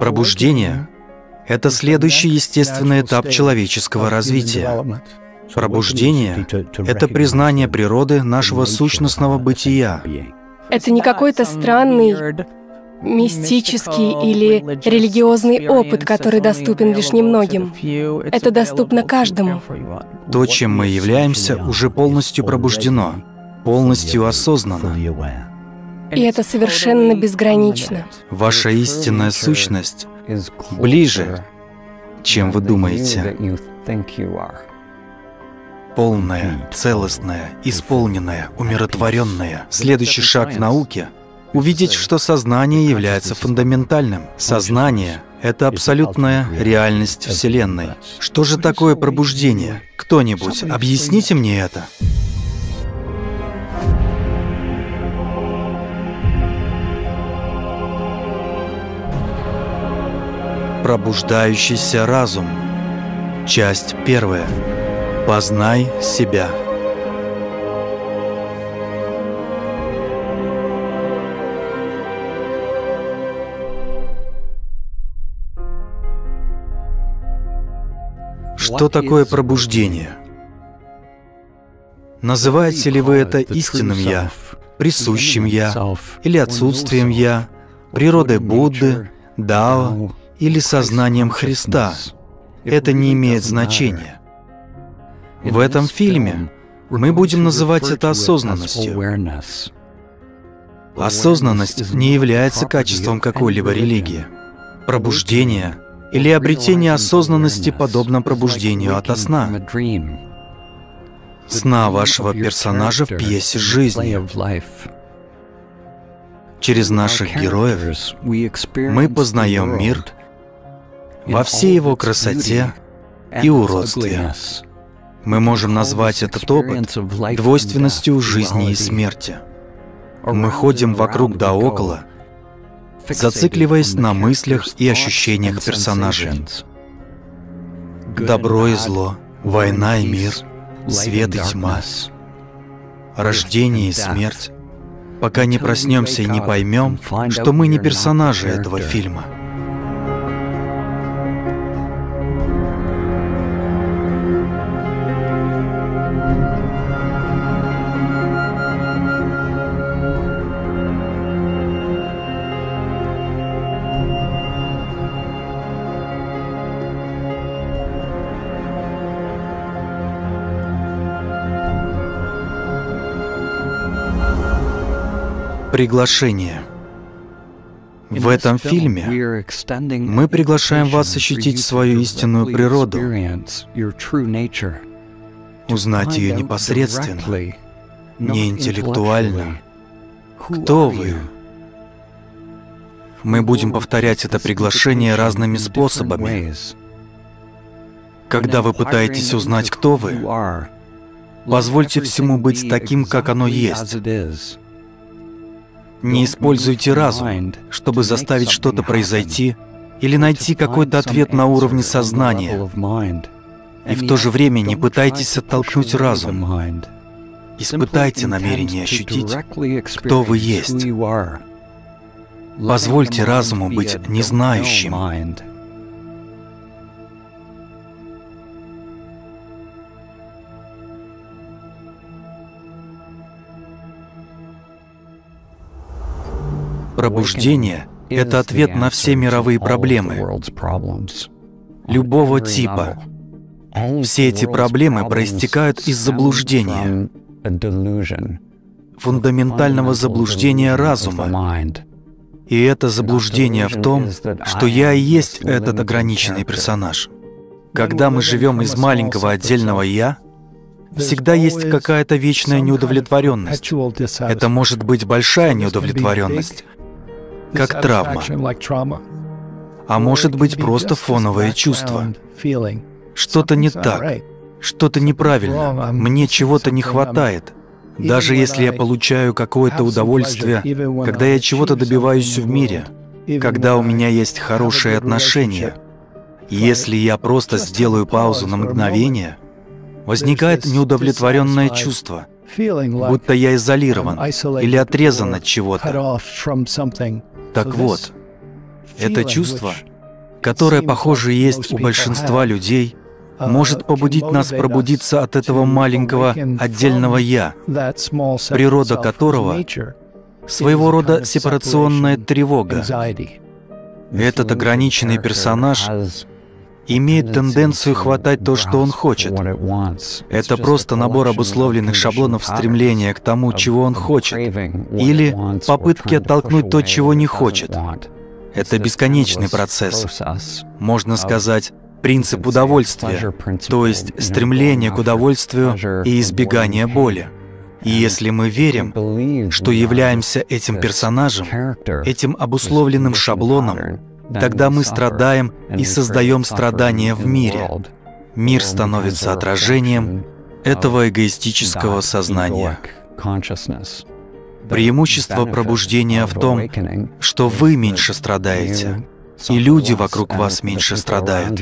Пробуждение — это следующий естественный этап человеческого развития. Пробуждение — это признание природы нашего сущностного бытия. Это не какой-то странный, мистический или религиозный опыт, который доступен лишь немногим. Это доступно каждому. То, чем мы являемся, уже полностью пробуждено, полностью осознанно. И это совершенно безгранично. Ваша истинная сущность ближе, чем вы думаете. Полное, целостное, исполненное, умиротворенное. Следующий шаг в науке — увидеть, что сознание является фундаментальным. Сознание — это абсолютная реальность Вселенной. Что же такое пробуждение? Кто-нибудь, объясните мне это. Пробуждающийся разум. Часть первая. Познай себя. Что такое пробуждение? Называете ли вы это истинным «я», присущим «я» или отсутствием «я», природой Будды, Дао или сознанием Христа? Это не имеет значения. В этом фильме мы будем называть это осознанностью. Осознанность не является качеством какой-либо религии. Пробуждение или обретение осознанности подобно пробуждению ото сна. Сна вашего персонажа в пьесе жизни. Через наших героев мы познаем мир во всей его красоте и уродстве. Мы можем назвать этот опыт двойственностью жизни и смерти. Мы ходим вокруг да около, зацикливаясь на мыслях и ощущениях персонажей. Добро и зло, война и мир, свет и тьма, рождение и смерть, пока не проснемся и не поймем, что мы не персонажи этого фильма. Приглашение. В этом фильме мы приглашаем вас ощутить свою истинную природу, узнать ее непосредственно, не интеллектуально. Кто вы? Мы будем повторять это приглашение разными способами. Когда вы пытаетесь узнать, кто вы, позвольте всему быть таким, как оно есть. Не используйте разум, чтобы заставить что-то произойти или найти какой-то ответ на уровне сознания. И в то же время не пытайтесь оттолкнуть разум. Испытайте намерение ощутить, кто вы есть. Позвольте разуму быть незнающим. Пробуждение — это ответ на все мировые проблемы, любого типа. Все эти проблемы проистекают из заблуждения, фундаментального заблуждения разума. И это заблуждение в том, что я и есть этот ограниченный персонаж. Когда мы живем из маленького отдельного «я», всегда есть какая-то вечная неудовлетворенность. Это может быть большая неудовлетворенность, как травма. А может быть просто фоновое чувство. Что-то не так, что-то неправильно, мне чего-то не хватает. Даже если я получаю какое-то удовольствие, когда я чего-то добиваюсь в мире, когда у меня есть хорошие отношения, если я просто сделаю паузу на мгновение, возникает неудовлетворенное чувство, будто я изолирован или отрезан от чего-то. Так вот, это чувство которое, похоже, есть у большинства людей, может побудить нас пробудиться от этого маленького отдельного «я», природа которого — своего рода сепарационная тревога. Этот ограниченный персонаж имеет тенденцию хватать то, что он хочет. Это просто набор обусловленных шаблонов стремления к тому, чего он хочет, или попытки оттолкнуть то, чего не хочет. Это бесконечный процесс. Можно сказать, принцип удовольствия, то есть стремление к удовольствию и избегание боли. И если мы верим, что являемся этим персонажем, этим обусловленным шаблоном, тогда мы страдаем и создаем страдания в мире. Мир становится отражением этого эгоистического сознания. Преимущество пробуждения в том, что вы меньше страдаете, и люди вокруг вас меньше страдают.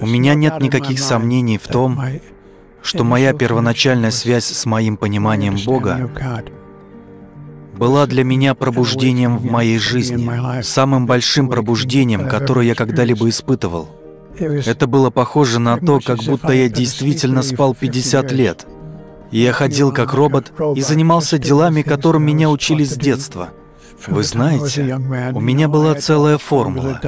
У меня нет никаких сомнений в том, что моя первоначальная связь с моим пониманием Бога была для меня пробуждением в моей жизни, самым большим пробуждением, которое я когда-либо испытывал. Это было похоже на то, как будто я действительно спал 50 лет. Я ходил как робот и занимался делами, которым меня учили с детства. Вы знаете, у меня была целая формула.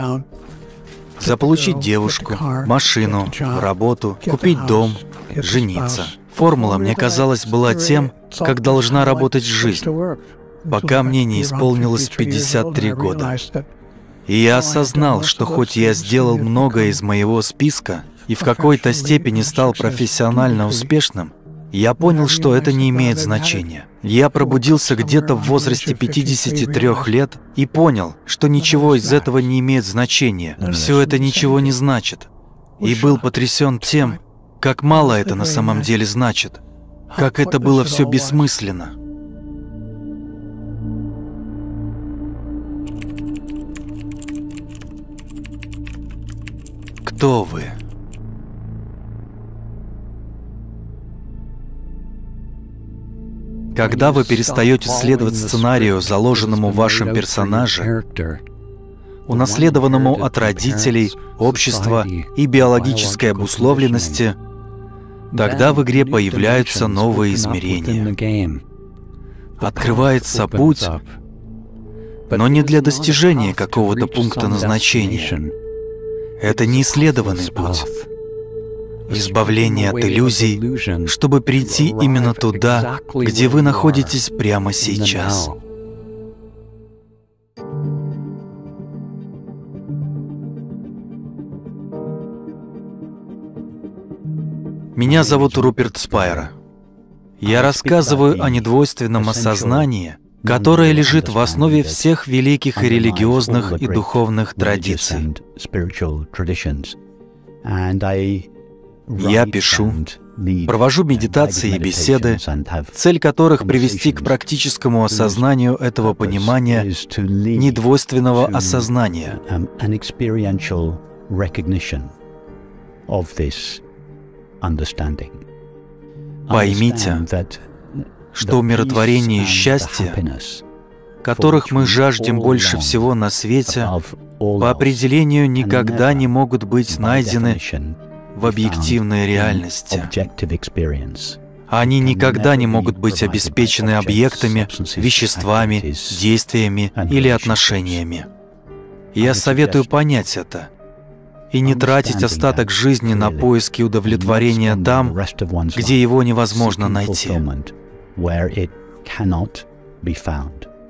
Заполучить девушку, машину, работу, купить дом, жениться. Формула, мне казалось, была тем, как должна работать жизнь, пока мне не исполнилось 53 года. И я осознал, что хоть я сделал многое из моего списка и в какой-то степени стал профессионально успешным, я понял, что это не имеет значения. Я пробудился где-то в возрасте 53 лет и понял, что ничего из этого не имеет значения, все это ничего не значит. И был потрясен тем, как мало это на самом деле значит, как это было все бессмысленно. Кто вы? Когда вы перестаете следовать сценарию, заложенному в вашем персонаже, унаследованному от родителей, общества и биологической обусловленности, тогда в игре появляются новые измерения. Открывается путь, но не для достижения какого-то пункта назначения. Это неисследованный путь. Избавление от иллюзий, чтобы прийти именно туда, где вы находитесь прямо сейчас. Меня зовут Руперт Спайра. Я рассказываю о недвойственном осознании, которое лежит в основе всех великих и религиозных и духовных традиций. Я пишу, провожу медитации и беседы, цель которых — привести к практическому осознанию этого понимания недвойственного осознания. Поймите, что умиротворение и счастье, которых мы жаждем больше всего на свете, по определению никогда не могут быть найдены в объективной реальности. Они никогда не могут быть обеспечены объектами, веществами, действиями или отношениями. Я советую понять это и не тратить остаток жизни на поиски удовлетворения там, где его невозможно найти.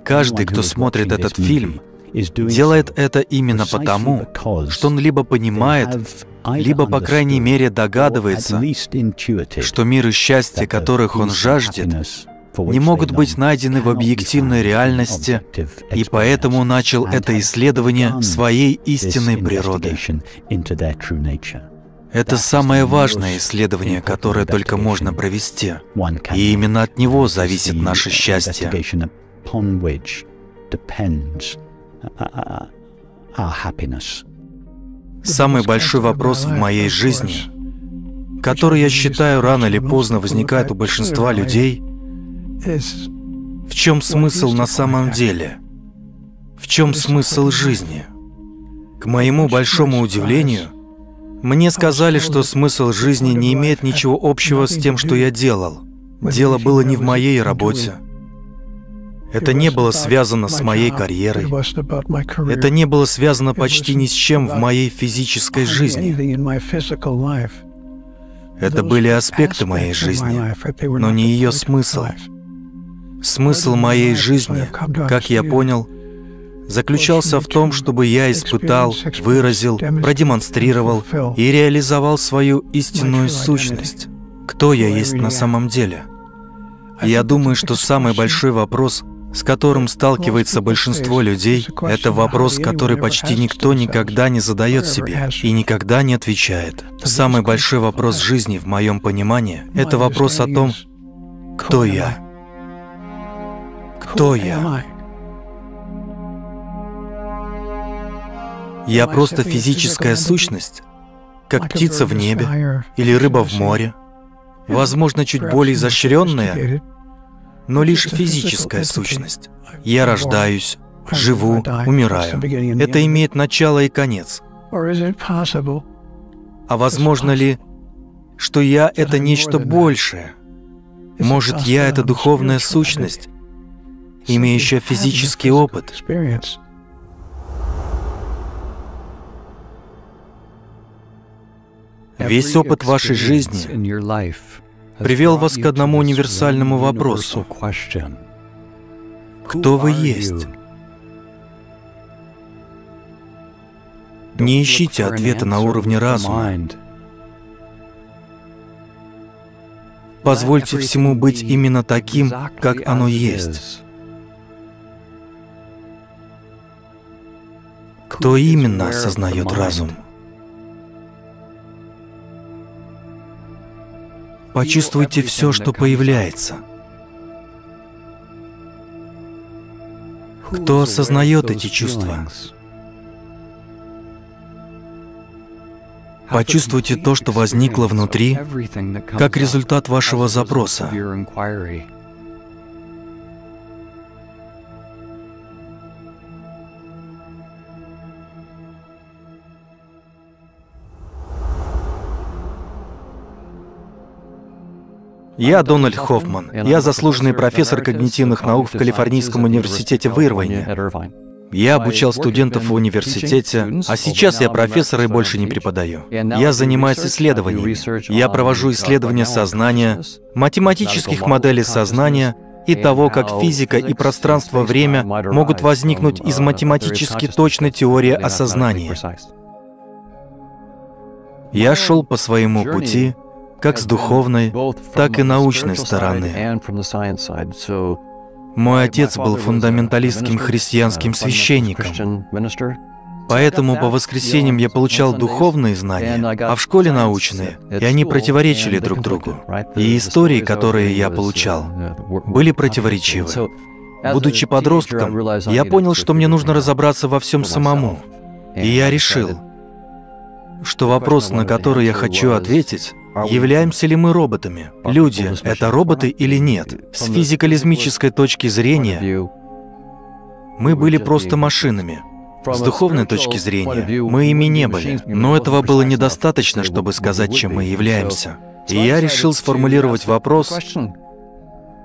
Каждый, кто смотрит этот фильм, делает это именно потому, что он либо понимает, либо, по крайней мере, догадывается, что мир и счастье, которых он жаждет, не могут быть найдены в объективной реальности, и поэтому начал это исследование своей истинной природы. Это самое важное исследование, которое только можно провести, и именно от него зависит наше счастье. Самый большой вопрос в моей жизни, который, я считаю, рано или поздно возникает у большинства людей, в чем смысл на самом деле? В чем смысл жизни? К моему большому удивлению, мне сказали, что смысл жизни не имеет ничего общего с тем, что я делал. Дело было не в моей работе. Это не было связано с моей карьерой. Это не было связано почти ни с чем в моей физической жизни. Это были аспекты моей жизни, но не ее смысл. Смысл моей жизни, как я понял, заключался в том, чтобы я испытал, выразил, продемонстрировал и реализовал свою истинную сущность. Кто я есть на самом деле? Я думаю, что самый большой вопрос, с которым сталкивается большинство людей, это вопрос, который почти никто никогда не задает себе и никогда не отвечает. Самый большой вопрос жизни, в моем понимании, это вопрос о том, кто я? Кто я? Я просто физическая сущность, как птица в небе или рыба в море, возможно, чуть более изощренная, но лишь физическая сущность. Я рождаюсь, живу, умираю. Это имеет начало и конец. А возможно ли, что я — это нечто большее? Может, я — это духовная сущность, имеющая физический опыт? Весь опыт вашей жизни привел вас к одному универсальному вопросу. Кто вы есть? Не ищите ответа на уровне разума. Позвольте всему быть именно таким, как оно есть. Кто именно осознает разум? Почувствуйте все, что появляется. Кто осознает эти чувства? Почувствуйте то, что возникло внутри, как результат вашего запроса. Я Дональд Хоффман. Я заслуженный профессор когнитивных наук в Калифорнийском университете в Ирвайне. Я обучал студентов в университете, а сейчас я профессор и больше не преподаю. Я занимаюсь исследованиями. Я провожу исследования сознания, математических моделей сознания и того, как физика и пространство-время могут возникнуть из математически точной теории осознания. Я шел по своему пути, как с духовной, так и научной стороны. Мой отец был фундаменталистским христианским священником, поэтому по воскресеньям я получал духовные знания, а в школе научные, и они противоречили друг другу. И истории, которые я получал, были противоречивы. Будучи подростком, я понял, что мне нужно разобраться во всем самому, и я решил, что вопрос, на который я хочу ответить, являемся ли мы роботами? Люди — это роботы или нет? С физикализмической точки зрения мы были просто машинами. С духовной точки зрения мы ими не были. Но этого было недостаточно, чтобы сказать, чем мы являемся. И я решил сформулировать вопрос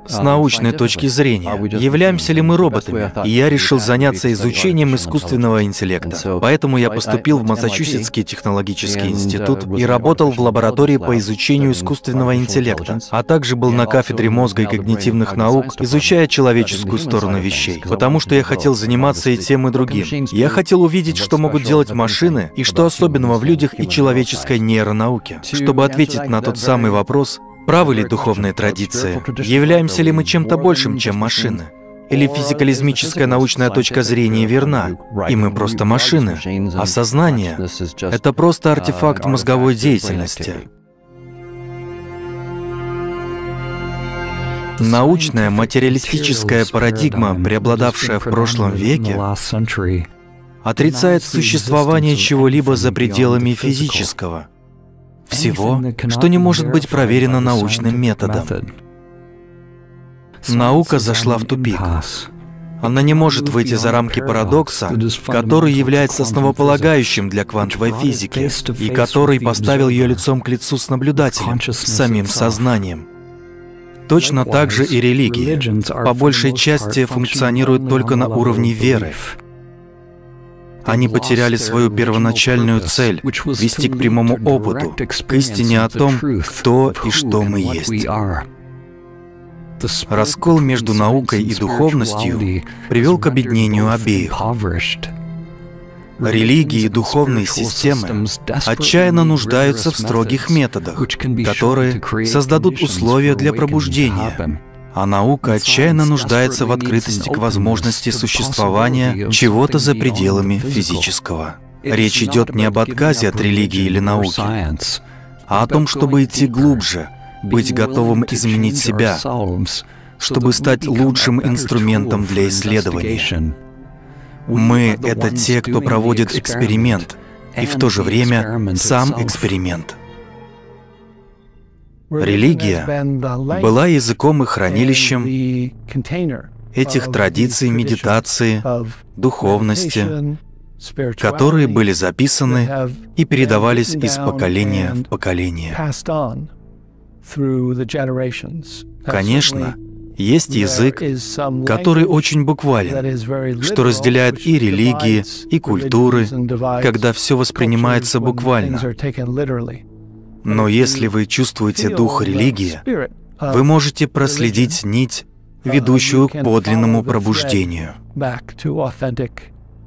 с научной точки зрения. Являемся ли мы роботами? И я решил заняться изучением искусственного интеллекта. Поэтому я поступил в Массачусетский технологический институт и работал в лаборатории по изучению искусственного интеллекта, а также был на кафедре мозга и когнитивных наук, изучая человеческую сторону вещей, потому что я хотел заниматься и тем, и другим. Я хотел увидеть, что могут делать машины, и что особенного в людях и человеческой нейронауке. Чтобы ответить на тот самый вопрос, правы ли духовные традиции? Являемся ли мы чем-то большим, чем машины? Или физикализмическая научная точка зрения верна, и мы просто машины? А сознание — это просто артефакт мозговой деятельности. Научная материалистическая парадигма, преобладавшая в прошлом веке, отрицает существование чего-либо за пределами физического. Всего, что не может быть проверено научным методом. Наука зашла в тупик. Она не может выйти за рамки парадокса, который является основополагающим для квантовой физики, и который поставил ее лицом к лицу с наблюдателем, с самим сознанием. Точно так же и религии, по большей части, функционируют только на уровне веры. Они потеряли свою первоначальную цель — вести к прямому опыту, к истине о том, кто и что мы есть. Раскол между наукой и духовностью привел к объединению обеих. Религии и духовные системы отчаянно нуждаются в строгих методах, которые создадут условия для пробуждения, а наука отчаянно нуждается в открытости к возможности существования чего-то за пределами физического. Речь идет не об отказе от религии или науки, а о том, чтобы идти глубже, быть готовым изменить себя, чтобы стать лучшим инструментом для исследования. Мы — это те, кто проводит эксперимент, и в то же время сам эксперимент. Религия была языком и хранилищем этих традиций медитации, духовности, которые были записаны и передавались из поколения в поколение. Конечно, есть язык, который очень буквален, что разделяет и религии, и культуры, когда все воспринимается буквально. Но если вы чувствуете дух религии, вы можете проследить нить, ведущую к подлинному пробуждению.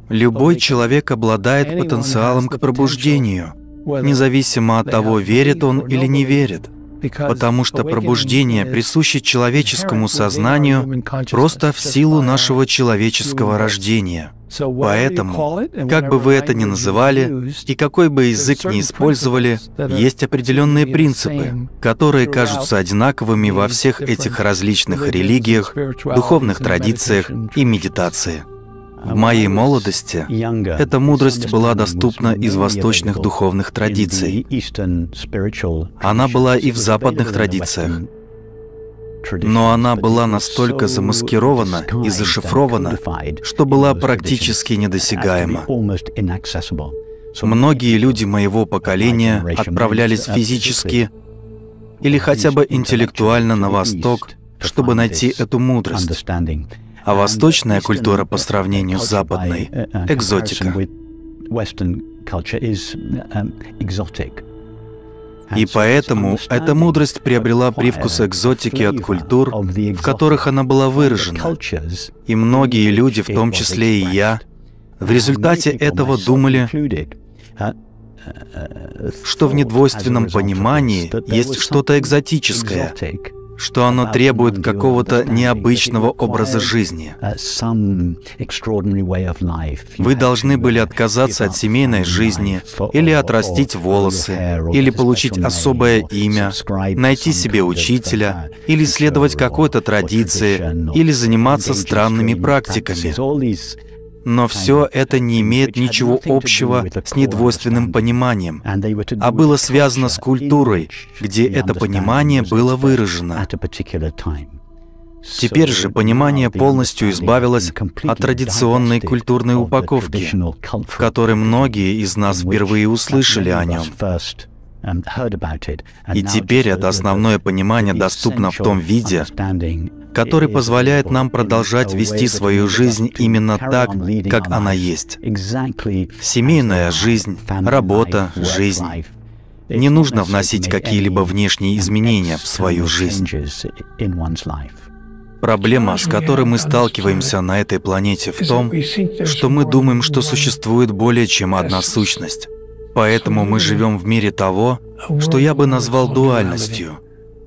Любой человек обладает потенциалом к пробуждению, независимо от того, верит он или не верит. Потому что пробуждение присуще человеческому сознанию просто в силу нашего человеческого рождения. Поэтому, как бы вы это ни называли, и какой бы язык ни использовали, есть определенные принципы, которые кажутся одинаковыми во всех этих различных религиях, духовных традициях и медитации. В моей молодости эта мудрость была доступна из восточных духовных традиций. Она была и в западных традициях. Но она была настолько замаскирована и зашифрована, что была практически недосягаема. Многие люди моего поколения отправлялись физически или хотя бы интеллектуально на Восток, чтобы найти эту мудрость. А восточная культура по сравнению с западной — экзотика. И поэтому эта мудрость приобрела привкус экзотики от культур, в которых она была выражена. И многие люди, в том числе и я, в результате этого думали, что в недвойственном понимании есть что-то экзотическое, что оно требует какого-то необычного образа жизни. Вы должны были отказаться от семейной жизни, или отрастить волосы, или получить особое имя, найти себе учителя, или следовать какой-то традиции, или заниматься странными практиками. Но все это не имеет ничего общего с недвойственным пониманием, а было связано с культурой, где это понимание было выражено. Теперь же понимание полностью избавилось от традиционной культурной упаковки, в которой многие из нас впервые услышали о нем. И теперь это основное понимание доступно в том виде, который позволяет нам продолжать вести свою жизнь именно так, как она есть. Семейная жизнь, работа, жизнь. Не нужно вносить какие-либо внешние изменения в свою жизнь. Проблема, с которой мы сталкиваемся на этой планете, в том, что мы думаем, что существует более чем одна сущность. Поэтому мы живем в мире того, что я бы назвал дуальностью.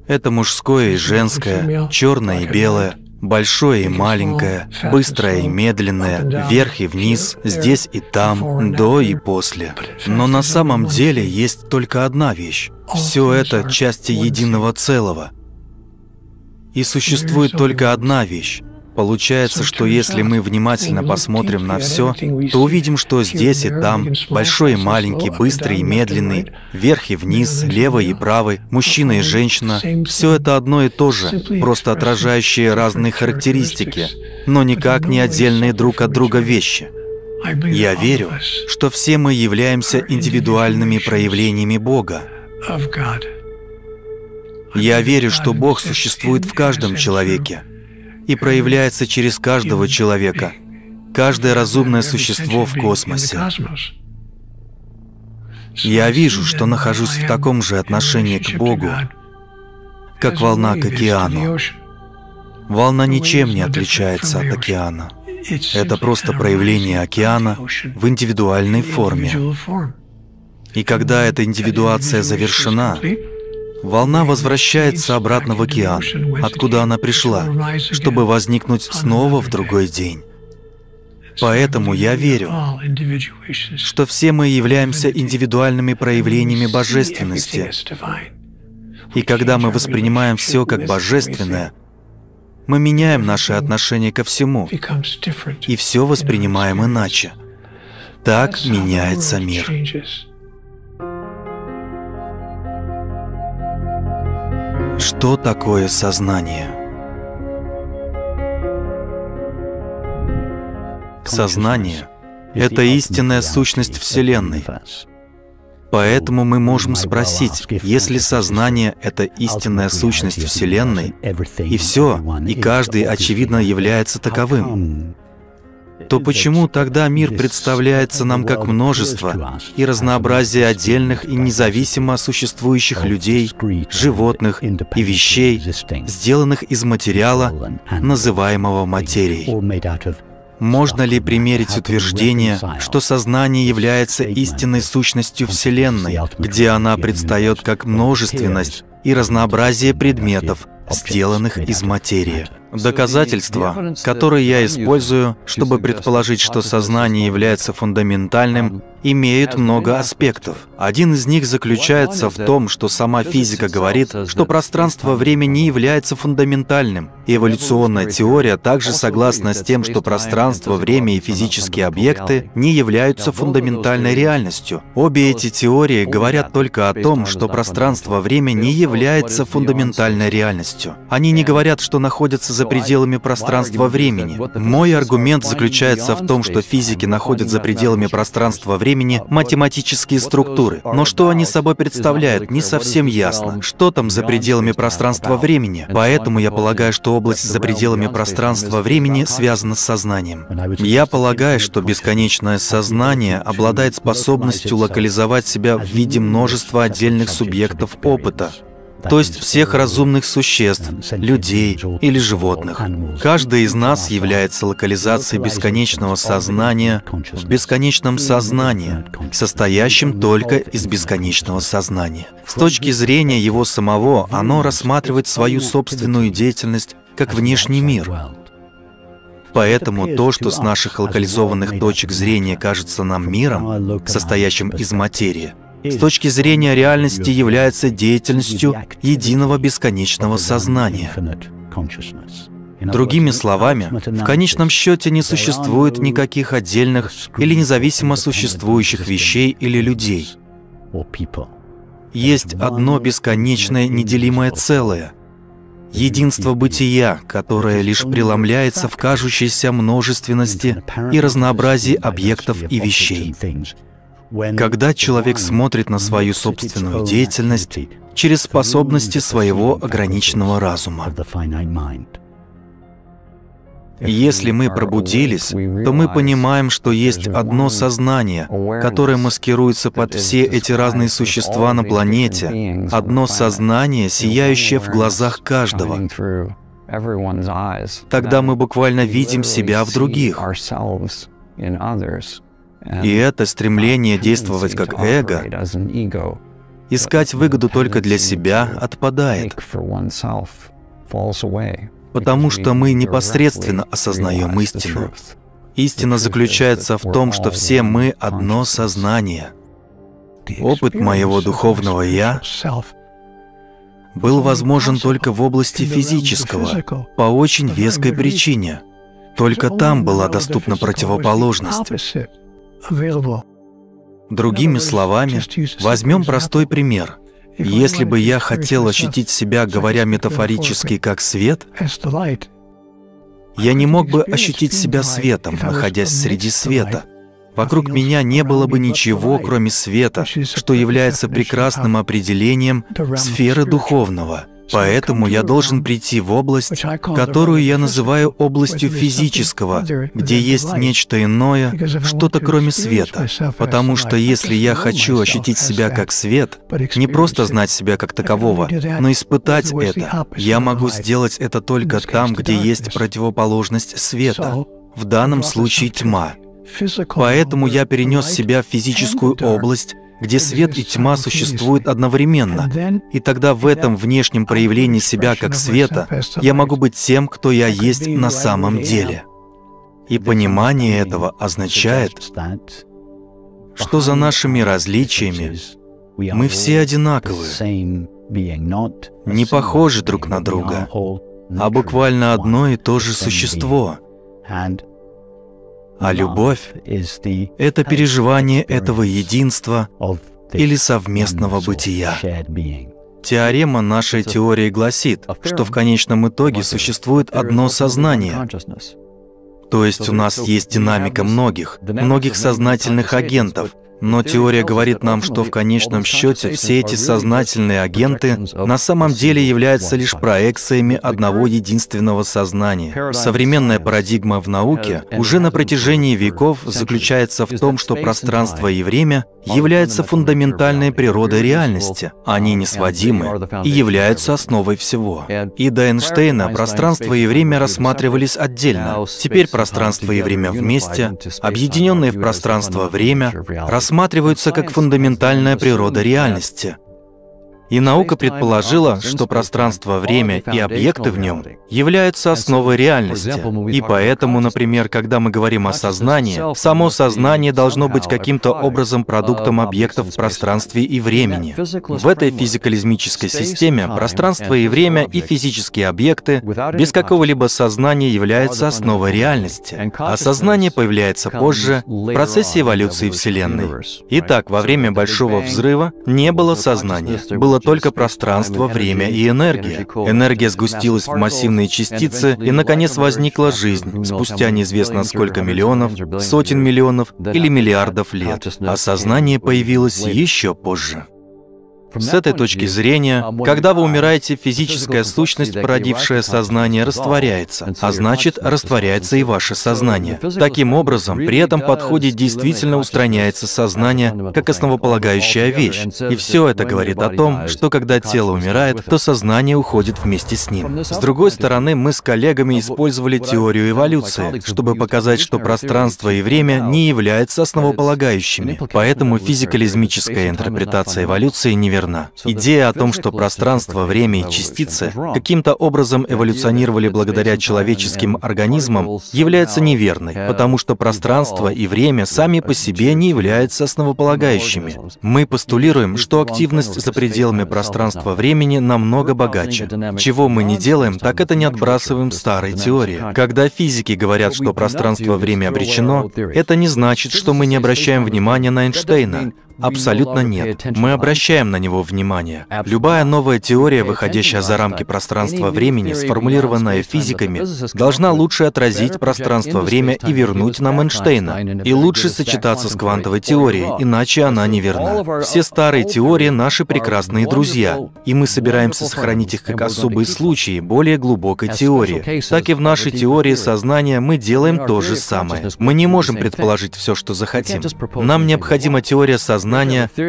Это мужское и женское, черное и белое, большое и маленькое, быстрое и медленное, вверх и вниз, здесь и там, до и после. Но на самом деле есть только одна вещь. Все это части единого целого. И существует только одна вещь. Получается, что если мы внимательно посмотрим на все, то увидим, что здесь и там, большой и маленький, быстрый и медленный, вверх и вниз, левый и правый, мужчина и женщина — все это одно и то же, просто отражающие разные характеристики, но никак не отдельные друг от друга вещи. Я верю, что все мы являемся индивидуальными проявлениями Бога. Я верю, что Бог существует в каждом человеке и проявляется через каждого человека, каждое разумное существо в космосе. Я вижу, что нахожусь в таком же отношении к Богу, как волна к океану. Волна ничем не отличается от океана. Это просто проявление океана в индивидуальной форме. И когда эта индивидуация завершена, волна возвращается обратно в океан, откуда она пришла, чтобы возникнуть снова в другой день. Поэтому я верю, что все мы являемся индивидуальными проявлениями божественности. И когда мы воспринимаем все как божественное, мы меняем наше отношение ко всему, и все воспринимаем иначе. Так меняется мир. Что такое сознание? Сознание — это истинная сущность Вселенной. Поэтому мы можем спросить, если сознание — это истинная сущность Вселенной, и все, и каждый, очевидно, является таковым, то почему тогда мир представляется нам как множество и разнообразие отдельных и независимо существующих людей, животных и вещей, сделанных из материала, называемого материей? Можно ли примерить утверждение, что сознание является истинной сущностью Вселенной, где она предстает как множественность и разнообразие предметов, сделанных из материи? Доказательство, которое я использую, чтобы предположить, что сознание является фундаментальным, имеет много аспектов. Один из них заключается в том, что сама физика говорит, что пространство-время не является фундаментальным. Эволюционная теория также согласна с тем, что пространство-время и физические объекты не являются фундаментальной реальностью. Обе эти теории говорят только о том, что пространство-время не является фундаментальной реальностью. Они не говорят, что находятся за пределами пространства-времени. Мой аргумент заключается в том, что физики находят за пределами пространства-времени математические структуры. Но что они собой представляют, не совсем ясно. Что там за пределами пространства-времени? Поэтому я полагаю, что область за пределами пространства-времени связана с сознанием. Я полагаю, что бесконечное сознание обладает способностью локализовать себя в виде множества отдельных субъектов опыта, то есть всех разумных существ, людей или животных. Каждый из нас является локализацией бесконечного сознания в бесконечном сознании, состоящем только из бесконечного сознания. С точки зрения его самого, оно рассматривает свою собственную деятельность как внешний мир. Поэтому то, что с наших локализованных точек зрения кажется нам миром, состоящим из материи, с точки зрения реальности является деятельностью единого бесконечного сознания. Другими словами, в конечном счете не существует никаких отдельных или независимо существующих вещей или людей. Есть одно бесконечное неделимое целое, единство бытия, которое лишь преломляется в кажущейся множественности и разнообразии объектов и вещей. Когда человек смотрит на свою собственную деятельность через способности своего ограниченного разума. Если мы пробудились, то мы понимаем, что есть одно сознание, которое маскируется под все эти разные существа на планете, одно сознание, сияющее в глазах каждого. Тогда мы буквально видим себя в других. И это стремление действовать как эго, искать выгоду только для себя, отпадает, потому что мы непосредственно осознаем истину. Истина заключается в том, что все мы — одно сознание. Опыт моего духовного «я» был возможен только в области физического, по очень веской причине. Только там была доступна противоположность. Другими словами, возьмем простой пример. Если бы я хотел ощутить себя, говоря метафорически, как свет, Я не мог бы ощутить себя светом, находясь среди света. Вокруг меня не было бы ничего, кроме света, что является прекрасным определением сферы духовного. Поэтому я должен прийти в область, которую я называю областью физического, где есть нечто иное, что-то кроме света. Потому что если я хочу ощутить себя как свет, не просто знать себя как такового, но испытать это, я могу сделать это только там, где есть противоположность света, в данном случае тьма. Поэтому я перенес себя в физическую область, где свет и тьма существуют одновременно. И тогда в этом внешнем проявлении себя как света я могу быть тем, кто я есть на самом деле. И понимание этого означает, что за нашими различиями мы все одинаковы, не похожи друг на друга, а буквально одно и то же существо. А любовь — это переживание этого единства или совместного бытия. Теорема нашей теории гласит, что в конечном итоге существует одно сознание. То есть у нас есть динамика многих сознательных агентов, но теория говорит нам, что в конечном счете все эти сознательные агенты на самом деле являются лишь проекциями одного единственного сознания. Современная парадигма в науке уже на протяжении веков заключается в том, что пространство и время являются фундаментальной природой реальности. Они несводимы и являются основой всего. И до Эйнштейна пространство и время рассматривались отдельно. Теперь пространство и время вместе, объединенные в пространство-время, рассматриваются как фундаментальная природа реальности. И наука предположила, что пространство, время и объекты в нем являются основой реальности. И поэтому, например, когда мы говорим о сознании, само сознание должно быть каким-то образом продуктом объектов в пространстве и времени. В этой физикализмической системе пространство и время и физические объекты без какого-либо сознания являются основой реальности, а сознание появляется позже в процессе эволюции Вселенной. Итак, во время Большого Взрыва не было сознания. Было только пространство, время и энергия. Энергия сгустилась в массивные частицы, и, наконец, возникла жизнь спустя неизвестно сколько миллионов, сотен миллионов или миллиардов лет. А сознание появилось еще позже. С этой точки зрения, когда вы умираете, физическая сущность, породившая сознание, растворяется, а значит, растворяется и ваше сознание. Таким образом, при этом подходе действительно устраняется сознание как основополагающая вещь. И все это говорит о том, что когда тело умирает, то сознание уходит вместе с ним. С другой стороны, мы с коллегами использовали теорию эволюции, чтобы показать, что пространство и время не являются основополагающими. Поэтому физикализмическая интерпретация эволюции неверна. Идея о том, что пространство, время и частицы каким-то образом эволюционировали благодаря человеческим организмам, является неверной, потому что пространство и время сами по себе не являются основополагающими. Мы постулируем, что активность за пределами пространства-времени намного богаче. Чего мы не делаем, так это не отбрасываем старые теории. Когда физики говорят, что пространство-время обречено, это не значит, что мы не обращаем внимания на Эйнштейна. Абсолютно нет. Мы обращаем на него внимание. Любая новая теория, выходящая за рамки пространства-времени, сформулированная физиками, должна лучше отразить пространство-время и вернуть нам Эйнштейна. И лучше сочетаться с квантовой теорией, иначе она неверна. Все старые теории — наши прекрасные друзья, и мы собираемся сохранить их как особые случаи более глубокой теории. Так и в нашей теории сознания мы делаем то же самое. Мы не можем предположить все, что захотим. Нам необходима теория сознания,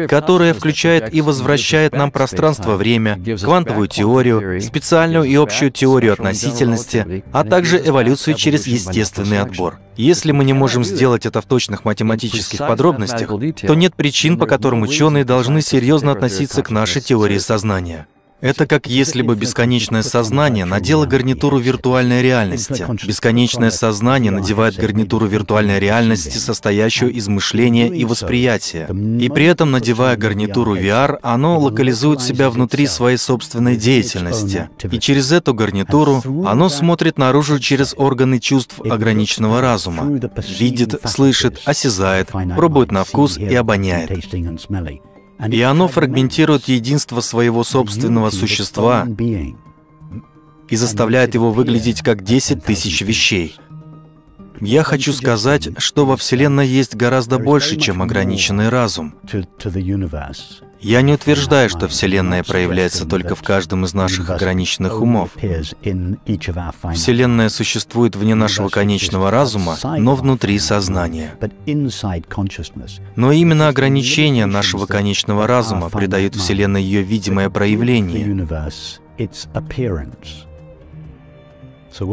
которая включает и возвращает нам пространство-время, квантовую теорию, специальную и общую теорию относительности, а также эволюцию через естественный отбор. Если мы не можем сделать это в точных математических подробностях, то нет причин, по которым ученые должны серьезно относиться к нашей теории сознания. Это как если бы бесконечное сознание надело гарнитуру виртуальной реальности. Бесконечное сознание надевает гарнитуру виртуальной реальности, состоящую из мышления и восприятия. И при этом, надевая гарнитуру VR, оно локализует себя внутри своей собственной деятельности. И через эту гарнитуру оно смотрит наружу через органы чувств ограниченного разума. Видит, слышит, осязает, пробует на вкус и обоняет. И оно фрагментирует единство своего собственного существа и заставляет его выглядеть как 10 тысяч вещей. Я хочу сказать, что во Вселенной есть гораздо больше, чем ограниченный разум. Я не утверждаю, что Вселенная проявляется только в каждом из наших ограниченных умов. Вселенная существует вне нашего конечного разума, но внутри сознания. Но именно ограничения нашего конечного разума придают Вселенной ее видимое проявление.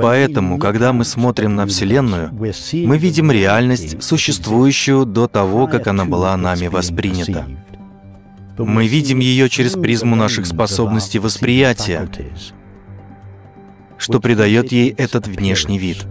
Поэтому, когда мы смотрим на Вселенную, мы видим реальность, существующую до того, как она была нами воспринята. Мы видим ее через призму наших способностей восприятия, что придает ей этот внешний вид.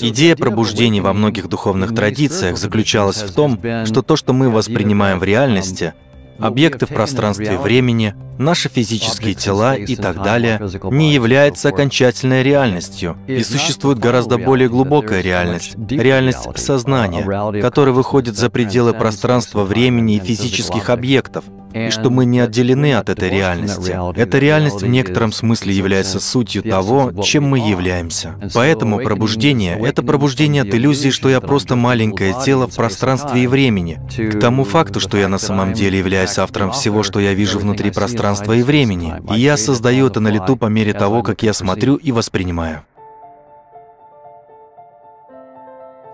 Идея пробуждения во многих духовных традициях заключалась в том, что то, что мы воспринимаем в реальности, объекты в пространстве и времени, наши физические тела и так далее, не является окончательной реальностью, и существует гораздо более глубокая реальность, реальность сознания, которая выходит за пределы пространства, времени и физических объектов, и что мы не отделены от этой реальности. Эта реальность в некотором смысле является сутью того, чем мы являемся. Поэтому пробуждение — это пробуждение от иллюзии, что я просто маленькое тело в пространстве и времени, к тому факту, что я на самом деле являюсь автором всего, что я вижу внутри пространства и времени, и я создаю это на лету по мере того, как я смотрю и воспринимаю.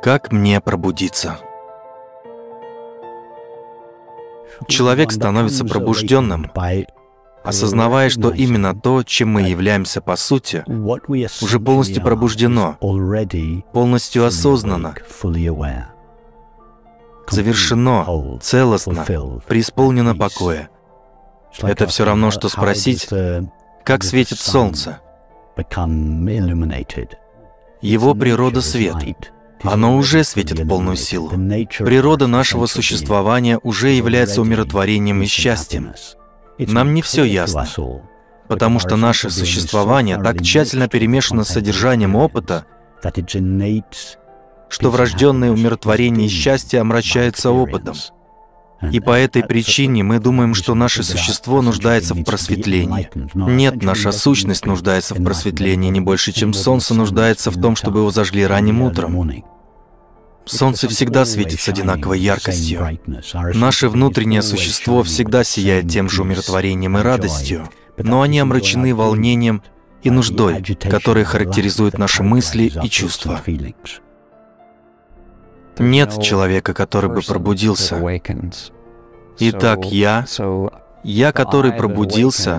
Как мне пробудиться? Человек становится пробужденным, осознавая, что именно то, чем мы являемся по сути, уже полностью пробуждено, полностью осознанно, завершено, целостно, преисполнено покоя. Это все равно, что спросить, как светит солнце. Его природа — свет. Оно уже светит в полную силу. Природа нашего существования уже является умиротворением и счастьем. Нам не все ясно, потому что наше существование так тщательно перемешано с содержанием опыта, что врожденное умиротворение и счастье омрачается опытом. И по этой причине мы думаем, что наше существо нуждается в просветлении. Нет, наша сущность нуждается в просветлении не больше, чем солнце нуждается в том, чтобы его зажгли ранним утром. Солнце всегда светит с одинаковой яркостью. Наше внутреннее существо всегда сияет тем же умиротворением и радостью, но они омрачены волнением и нуждой, которые характеризуют наши мысли и чувства. Нет человека, который бы пробудился. Итак, я, который пробудился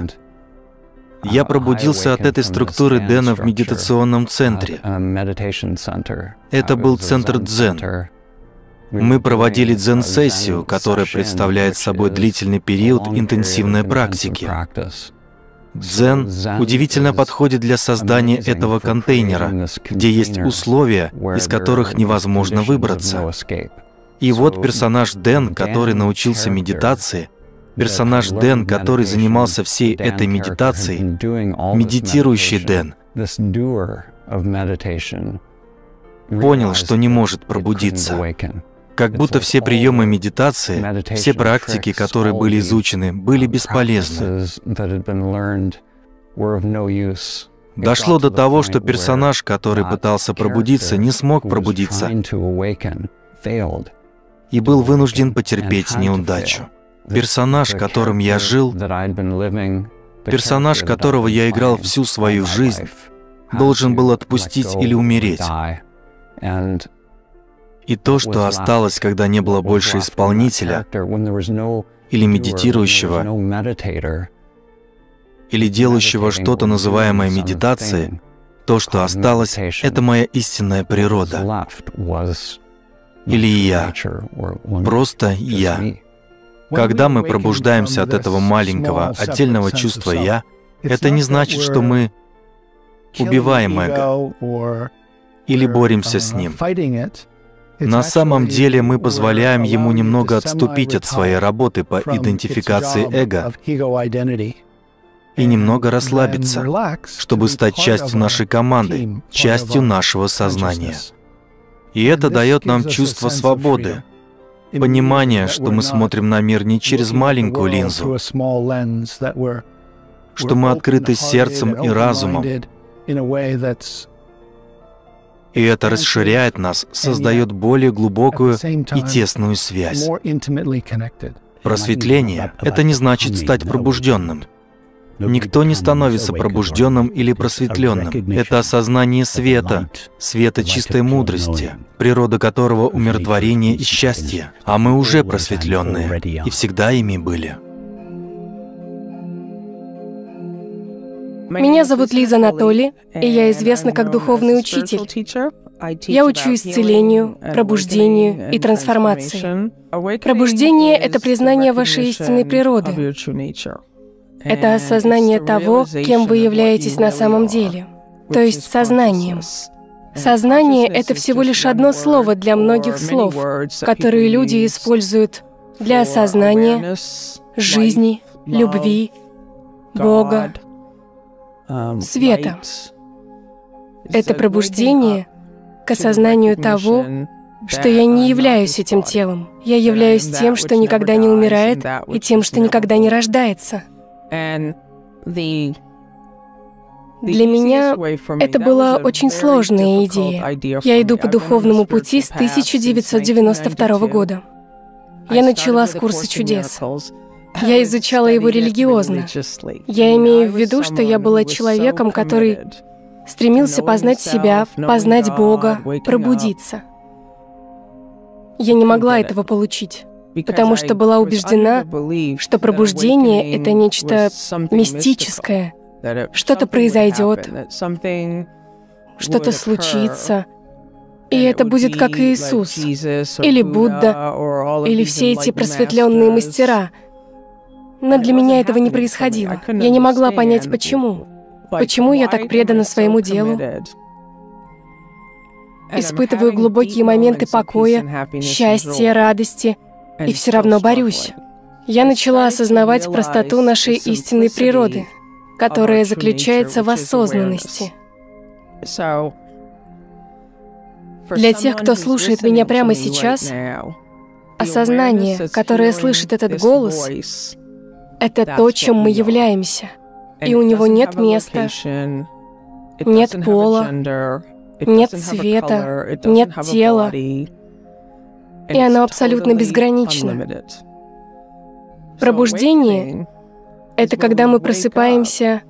от этой структуры Дэна в медитационном центре. Это был центр дзен. Мы проводили дзен-сессию, которая представляет собой длительный период интенсивной практики. Дзен удивительно подходит для создания этого контейнера, где есть условия, из которых невозможно выбраться. И вот персонаж Дэн, который научился медитации, персонаж Дэн, который занимался всей этой медитацией, медитирующий Дэн, понял, что не может пробудиться. Как будто все приемы медитации, все практики, которые были изучены, были бесполезны. Дошло до того, что персонаж, который пытался пробудиться, не смог пробудиться и был вынужден потерпеть неудачу. Персонаж, которым я жил, персонаж, которого я играл всю свою жизнь, должен был отпустить или умереть. И то, что осталось, когда не было больше исполнителя или медитирующего, или делающего что-то, называемое медитацией, то, что осталось, это моя истинная природа. Или я. Просто я. Когда мы пробуждаемся от этого маленького, отдельного чувства «я», это не значит, что мы убиваем эго или боремся с ним. На самом деле мы позволяем ему немного отступить от своей работы по идентификации эго и немного расслабиться, чтобы стать частью нашей команды, частью нашего сознания. И это дает нам чувство свободы, понимание, что мы смотрим на мир не через маленькую линзу, что мы открыты сердцем и разумом. И это расширяет нас, создает более глубокую и тесную связь. Просветление — это не значит стать пробужденным. Никто не становится пробужденным или просветленным. Это осознание света, света чистой мудрости, природа которого — умиротворение и счастье. А мы уже просветленные, и всегда ими были. Меня зовут Лиза Натоли, и я известна как духовный учитель. Я учу исцелению, пробуждению и трансформации. Пробуждение — это признание вашей истинной природы. Это осознание того, кем вы являетесь на самом деле, то есть сознанием. Сознание — это всего лишь одно слово для многих слов, которые люди используют для осознания, жизни, любви, Бога, света. Это пробуждение к осознанию того, что я не являюсь этим телом. Я являюсь тем, что никогда не умирает, и тем, что никогда не рождается. Для меня это была очень сложная идея. Я иду по духовному пути с 1992 года. Я начала с курса чудес. Я изучала его религиозно. Я имею в виду, что я была человеком, который стремился познать себя, познать Бога, пробудиться. Я не могла этого получить, потому что была убеждена, что пробуждение — это нечто мистическое, что-то произойдет, что-то случится, и это будет как Иисус, или Будда, или все эти просветленные мастера. Но для меня этого не происходило. Я не могла понять, почему. Почему я так предана своему делу? Испытываю глубокие моменты покоя, счастья, радости, и все равно борюсь. Я начала осознавать простоту нашей истинной природы, которая заключается в осознанности. Для тех, кто слушает меня прямо сейчас, осознание, которое слышит этот голос, это то, чем мы являемся. И у него нет места, нет пола, нет цвета, нет тела. И оно абсолютно безгранично. Пробуждение — это когда мы просыпаемся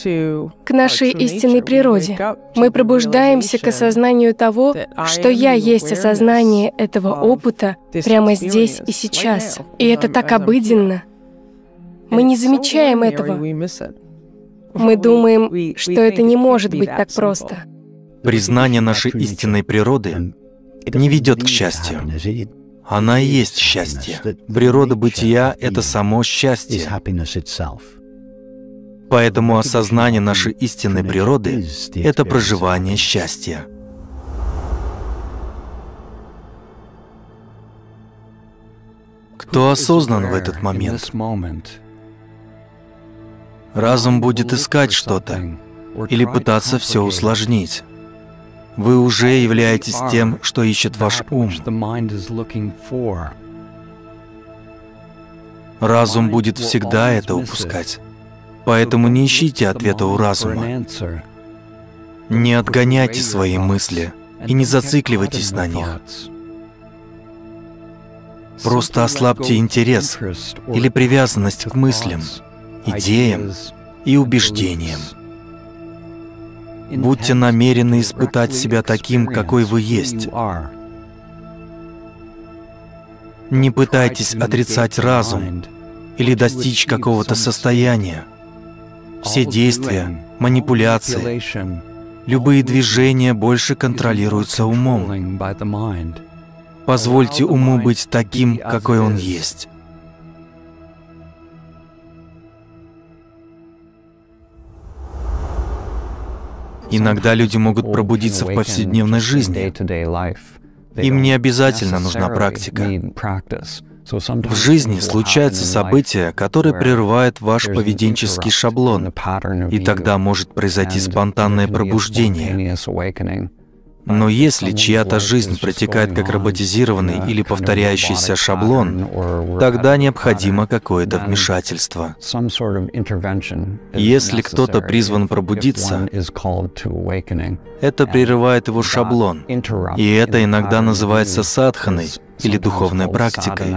к нашей истинной природе. Мы пробуждаемся к осознанию того, что я есть осознание этого опыта прямо здесь и сейчас. И это так обыденно. Мы не замечаем этого. Мы думаем, что это не может быть так просто. Признание нашей истинной природы не ведет к счастью. Она и есть счастье. Природа бытия — это само счастье. Поэтому осознание нашей истинной природы — это проживание счастья. Кто осознан в этот момент? Разум будет искать что-то или пытаться все усложнить. Вы уже являетесь тем, что ищет ваш ум. Разум будет всегда это упускать. Поэтому не ищите ответа у разума. Не отгоняйте свои мысли и не зацикливайтесь на них. Просто ослабьте интерес или привязанность к мыслям, идеям и убеждениям. Будьте намерены испытать себя таким, какой вы есть. Не пытайтесь отрицать разум или достичь какого-то состояния. Все действия, манипуляции, любые движения больше контролируются умом. Позвольте уму быть таким, какой он есть. Иногда люди могут пробудиться в повседневной жизни. Им не обязательно нужна практика. В жизни случаются события, которые прерывают ваш поведенческий шаблон, и тогда может произойти спонтанное пробуждение. Но если чья-то жизнь протекает как роботизированный или повторяющийся шаблон, тогда необходимо какое-то вмешательство. Если кто-то призван пробудиться, это прерывает его шаблон, и это иногда называется садханой или духовной практикой.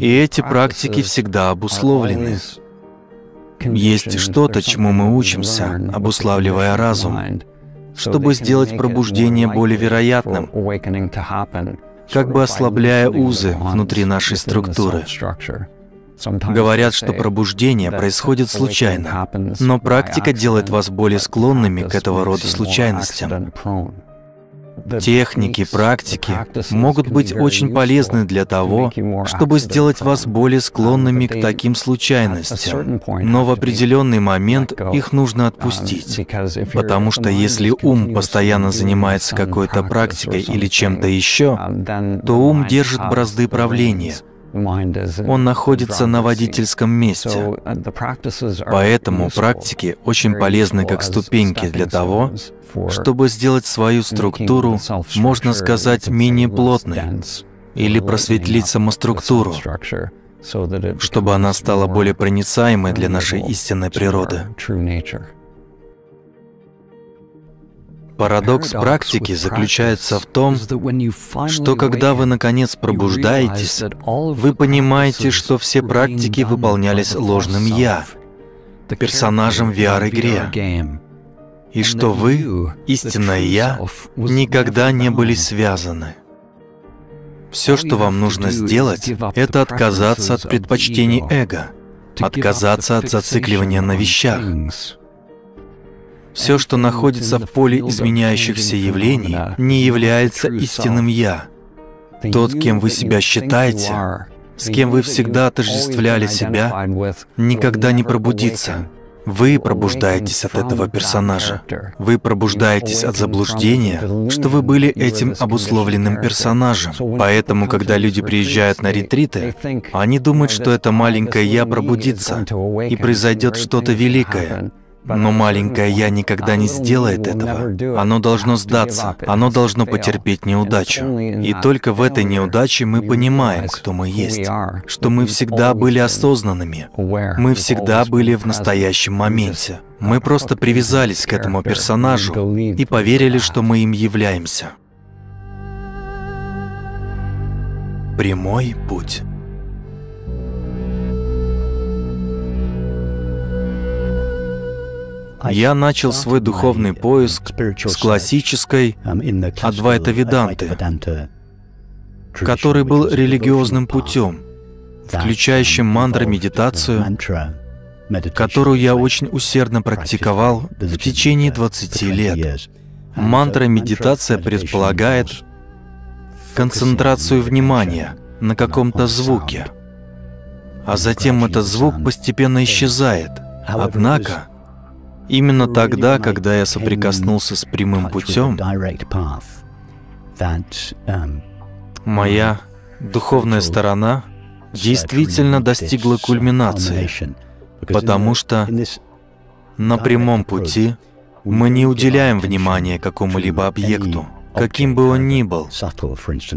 И эти практики всегда обусловлены. Есть что-то, чему мы учимся, обуславливая разум, чтобы сделать пробуждение более вероятным, как бы ослабляя узы внутри нашей структуры. Говорят, что пробуждение происходит случайно, но практика делает вас более склонными к этого рода случайностям. Техники, практики могут быть очень полезны для того, чтобы сделать вас более склонными к таким случайностям, но в определенный момент их нужно отпустить, потому что если ум постоянно занимается какой-то практикой или чем-то еще, то ум держит бразды правления. Он находится на водительском месте. Поэтому практики очень полезны как ступеньки для того, чтобы сделать свою структуру, можно сказать, менее плотной, или просветлить самоструктуру, чтобы она стала более проницаемой для нашей истинной природы. Парадокс практики заключается в том, что когда вы наконец пробуждаетесь, вы понимаете, что все практики выполнялись ложным «я», персонажем в VR-игре, и что вы, истинное «я», никогда не были связаны. Все, что вам нужно сделать, это отказаться от предпочтений эго, отказаться от зацикливания на вещах. Все, что находится в поле изменяющихся явлений, не является истинным «я». Тот, кем вы себя считаете, с кем вы всегда отождествляли себя, никогда не пробудится. Вы пробуждаетесь от этого персонажа. Вы пробуждаетесь от заблуждения, что вы были этим обусловленным персонажем. Поэтому, когда люди приезжают на ретриты, они думают, что это маленькое «я» пробудится, и произойдет что-то великое. Но маленькое «я» никогда не сделает этого. Оно должно сдаться, оно должно потерпеть неудачу. И только в этой неудаче мы понимаем, кто мы есть, что мы всегда были осознанными, мы всегда были в настоящем моменте. Мы просто привязались к этому персонажу и поверили, что мы им являемся. Прямой путь. Я начал свой духовный поиск с классической Адвайта-Веданты, который был религиозным путем, включающим мантра-медитацию, которую я очень усердно практиковал в течение 20 лет. Мантра-медитация предполагает концентрацию внимания на каком-то звуке, а затем этот звук постепенно исчезает. Однако, именно тогда, когда я соприкоснулся с прямым путем, моя духовная сторона действительно достигла кульминации, потому что на прямом пути мы не уделяем внимания какому-либо объекту, каким бы он ни был,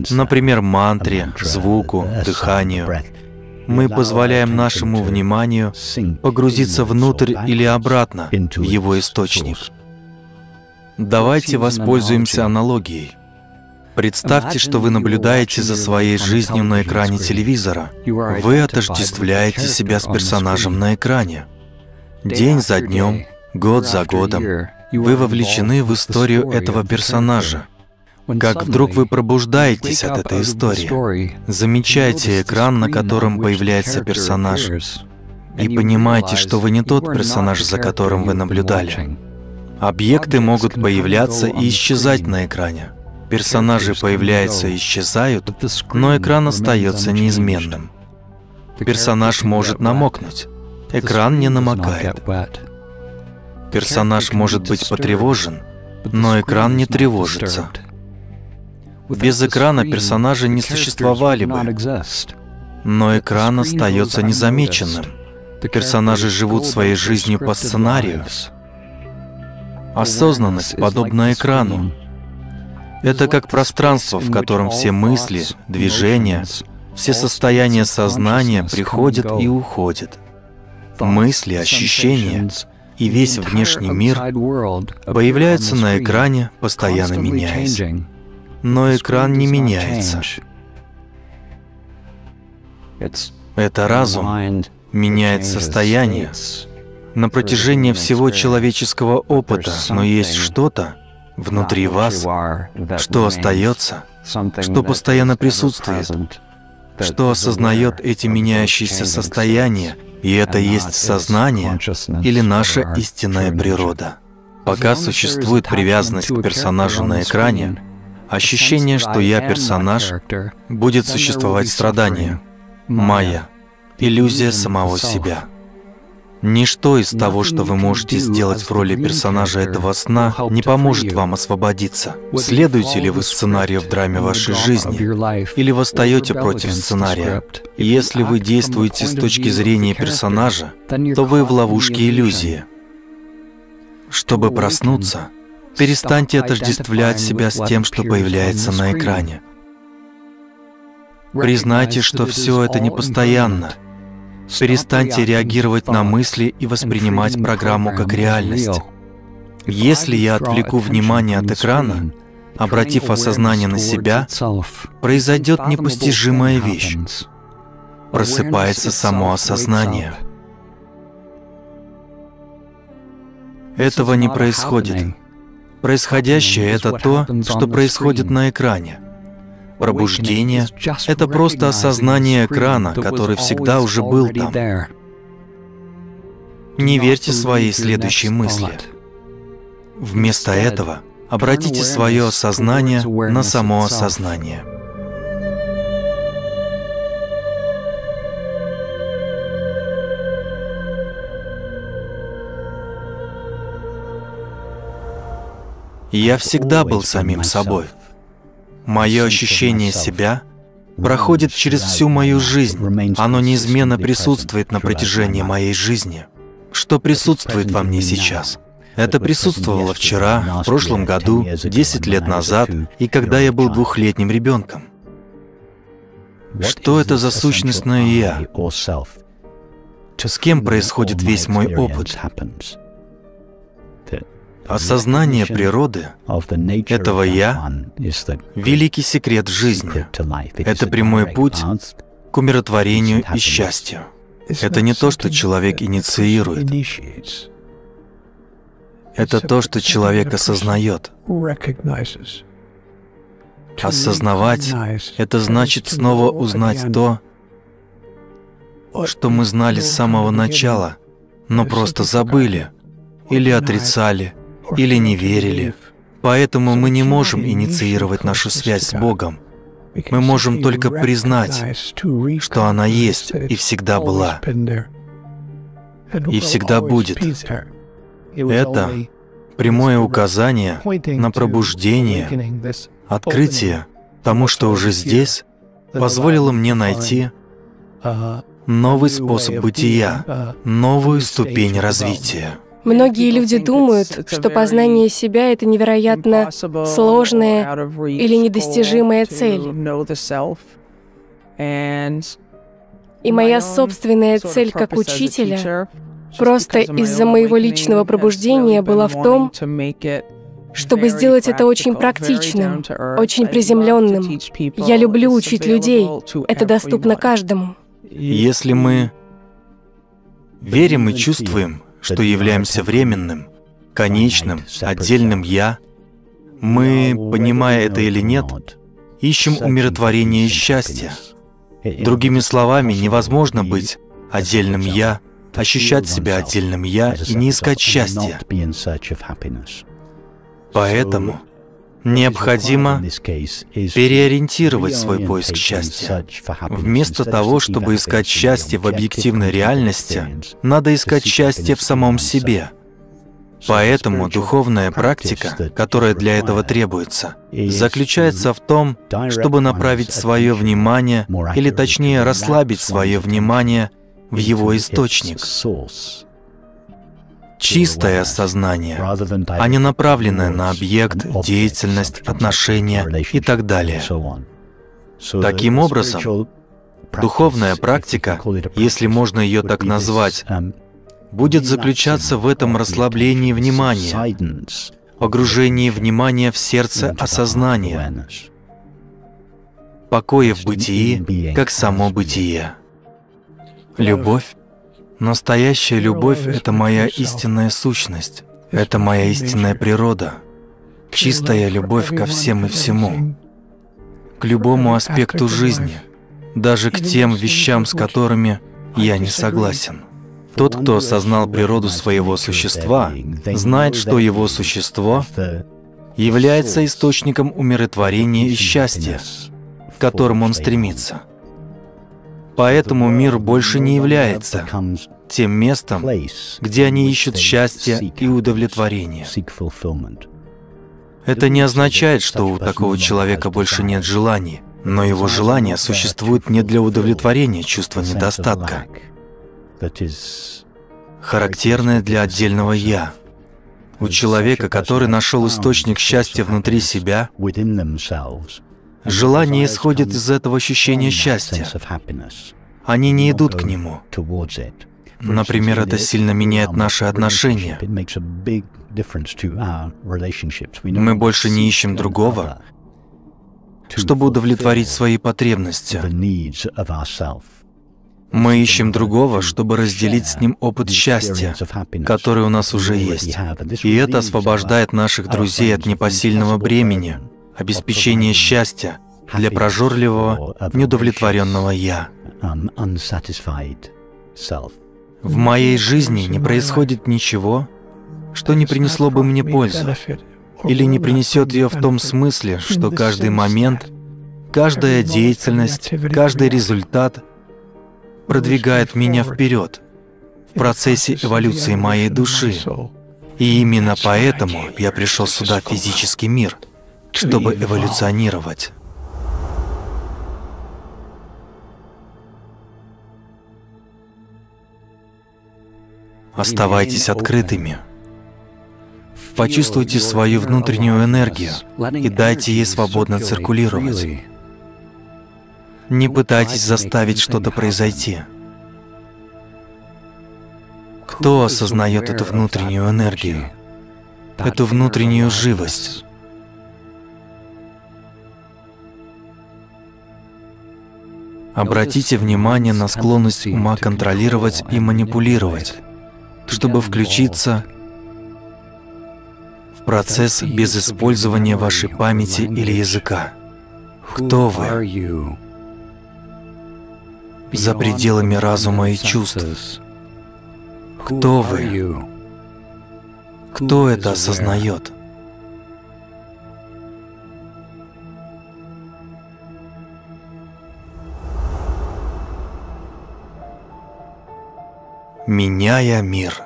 например, мантре, звуку, дыханию. Мы позволяем нашему вниманию погрузиться внутрь или обратно в его источник. Давайте воспользуемся аналогией. Представьте, что вы наблюдаете за своей жизнью на экране телевизора. Вы отождествляете себя с персонажем на экране. День за днем, год за годом вы вовлечены в историю этого персонажа. Как вдруг вы пробуждаетесь от этой истории, замечаете экран, на котором появляется персонаж, и понимаете, что вы не тот персонаж, за которым вы наблюдали. Объекты могут появляться и исчезать на экране. Персонажи появляются и исчезают, но экран остается неизменным. Персонаж может намокнуть, экран не намокает. Персонаж может быть потревожен, но экран не тревожится. Без экрана персонажи не существовали бы, но экран остается незамеченным. Персонажи живут своей жизнью по сценарию, Осознанность подобна экрану. Это как пространство, в котором все мысли, движения, все состояния сознания приходят и уходят. Мысли, ощущения и весь внешний мир появляются на экране, постоянно меняясь. Но экран не меняется. Это разум меняет состояние на протяжении всего человеческого опыта, но есть что-то внутри вас, что остается, что постоянно присутствует, что осознает эти меняющиеся состояния, и это есть сознание или наша истинная природа. Пока существует привязанность к персонажу на экране, ощущение, что я персонаж, будет существовать страдание, майя, иллюзия самого себя. Ничто из того, что вы можете сделать в роли персонажа этого сна, не поможет вам освободиться. Следуете ли вы сценарию в драме вашей жизни, или восстаете против сценария? Если вы действуете с точки зрения персонажа, то вы в ловушке иллюзии. Чтобы проснуться, перестаньте отождествлять себя с тем, что появляется на экране. Признайте, что все это непостоянно. Перестаньте реагировать на мысли и воспринимать программу как реальность. Если я отвлеку внимание от экрана, обратив осознание на себя, произойдет непостижимая вещь. Просыпается само осознание. Этого не происходит. Происходящее — это то, что происходит на экране. Пробуждение — это просто осознание экрана, который всегда уже был там. Не верьте своей следующей мысли. Вместо этого обратите свое осознание на само осознание. Я всегда был самим собой. Мое ощущение себя проходит через всю мою жизнь. Оно неизменно присутствует на протяжении моей жизни. Что присутствует во мне сейчас? Это присутствовало вчера, в прошлом году, 10 лет назад и когда я был двухлетним ребенком. Что это за сущностное «я»? С кем происходит весь мой опыт? Осознание природы этого «я» — великий секрет жизни. Это прямой путь к умиротворению и счастью. Это не то, что человек инициирует. Это то, что человек осознает. Осознавать — это значит снова узнать то, что мы знали с самого начала, но просто забыли или отрицали, или не верили. Поэтому мы не можем инициировать нашу связь с Богом. Мы можем только признать, что она есть и всегда была, и всегда будет. Это прямое указание на пробуждение, открытие тому, что уже здесь, позволило мне найти новый способ бытия, новую ступень развития. Многие люди думают, что познание себя — это невероятно сложная или недостижимая цель. И моя собственная цель как учителя просто из-за моего личного пробуждения была в том, чтобы сделать это очень практичным, очень приземленным. Я люблю учить людей, это доступно каждому. Если мы верим и чувствуем, что являемся временным, конечным, отдельным «я», мы, понимая это или нет, ищем умиротворение и счастье. Другими словами, невозможно быть отдельным «я», ощущать себя отдельным «я» и не искать счастья. Поэтому необходимо переориентировать свой поиск счастья. Вместо того, чтобы искать счастье в объективной реальности, надо искать счастье в самом себе. Поэтому духовная практика, которая для этого требуется, заключается в том, чтобы направить свое внимание, или точнее расслабить свое внимание в его источник. чистое сознание, а не направленное на объект, деятельность, отношения и так далее. Таким образом, духовная практика, если можно ее так назвать, будет заключаться в этом расслаблении внимания, погружении внимания в сердце осознания, покое в бытии, как само бытие. Любовь. Настоящая любовь — это моя истинная сущность, это моя истинная природа, чистая любовь ко всем и всему, к любому аспекту жизни, даже к тем вещам, с которыми я не согласен. Тот, кто осознал природу своего существа, знает, что его существо является источником умиротворения и счастья, к которому он стремится. Поэтому мир больше не является тем местом, где они ищут счастье и удовлетворение. Это не означает, что у такого человека больше нет желаний, но его желание существует не для удовлетворения чувства недостатка, характерное для отдельного «я». У человека, который нашел источник счастья внутри себя, желание исходит из этого ощущения счастья. Они не идут к нему. Например, это сильно меняет наши отношения. Мы больше не ищем другого, чтобы удовлетворить свои потребности. Мы ищем другого, чтобы разделить с ним опыт счастья, который у нас уже есть. И это освобождает наших друзей от непосильного бремени, обеспечение счастья для прожорливого, неудовлетворенного «я». В моей жизни не происходит ничего, что не принесло бы мне пользу, или не принесет ее в том смысле, что каждый момент, каждая деятельность, каждый результат продвигает меня вперед в процессе эволюции моей души. И именно поэтому я пришел сюда, в физический мир, чтобы эволюционировать. Оставайтесь открытыми. Почувствуйте свою внутреннюю энергию и дайте ей свободно циркулировать. Не пытайтесь заставить что-то произойти. Кто осознает эту внутреннюю энергию, эту внутреннюю живость? Обратите внимание на склонность ума контролировать и манипулировать, чтобы включиться в процесс без использования вашей памяти или языка. Кто вы за пределами разума и чувств? Кто вы? Кто это осознает? Меняя мир.